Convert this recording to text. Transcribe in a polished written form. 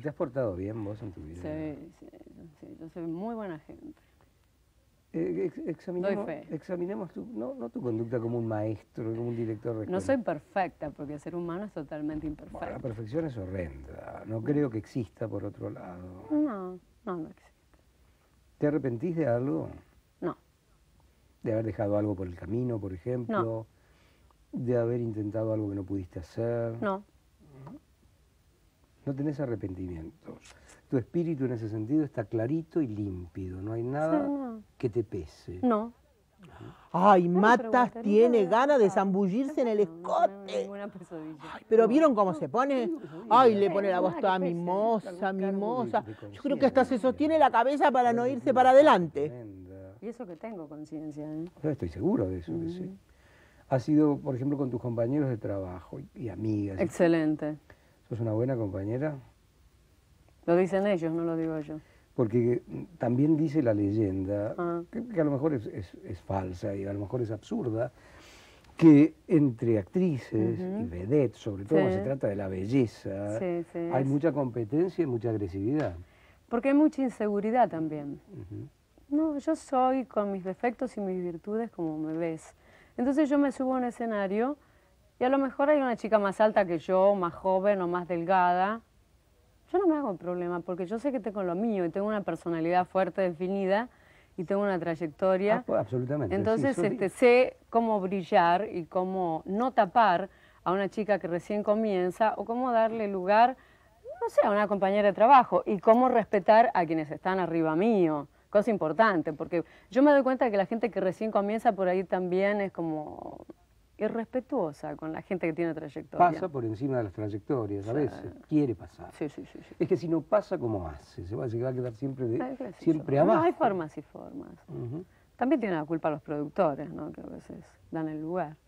Te has portado bien vos en tu vida. Sí, sí, sí, yo soy muy buena gente. Examinemos tu, no tu conducta como un maestro, como un director de escuela. No soy perfecta, porque el ser humano es totalmente imperfecto. Bueno, la perfección es horrenda. No creo que exista por otro lado. No existe. ¿Te arrepentís de algo? No. ¿De haber dejado algo por el camino, por ejemplo? No. ¿De haber intentado algo que no pudiste hacer? No. No tenés arrepentimientos. Tu espíritu en ese sentido está clarito y límpido. No hay nada que te pese. No. Ay, Mactas tiene ganas de zambullirse en el escote. Ay, pero ¿vieron cómo se pone? Ay, le pone la voz toda mimosa, mimosa. Yo creo que hasta se sostiene la cabeza para no irse para adelante. Y eso que tengo conciencia, ¿eh? Yo estoy seguro de eso, que sí. Has sido, por ejemplo, con tus compañeros de trabajo y amigas. Excelente. ¿Sos una buena compañera? Lo dicen ellos, no lo digo yo. Porque también dice la leyenda, que a lo mejor es falsa y a lo mejor es absurda, que entre actrices y vedettes, sobre todo cuando se trata de la belleza, hay mucha competencia y mucha agresividad. Porque hay mucha inseguridad también. No, yo soy con mis defectos y mis virtudes como me ves. Entonces yo me subo a un escenario y a lo mejor hay una chica más alta que yo, más joven o más delgada. Yo no me hago problema porque yo sé que tengo lo mío y tengo una personalidad fuerte, definida y tengo una trayectoria. Ah, pues, absolutamente. Entonces sé cómo brillar y cómo no tapar a una chica que recién comienza o cómo darle lugar, no sé, a una compañera de trabajo y cómo respetar a quienes están arriba mío. Cosa importante porque yo me doy cuenta de que la gente que recién comienza por ahí también es como irrespetuosa con la gente que tiene trayectoria. Pasa por encima de las trayectorias, a veces quiere pasar. Sí. Es que si no pasa, ¿cómo hace? Se va a quedar siempre, siempre abajo. No, hay formas y formas. También tienen la culpa los productores, ¿no? Que a veces dan el lugar.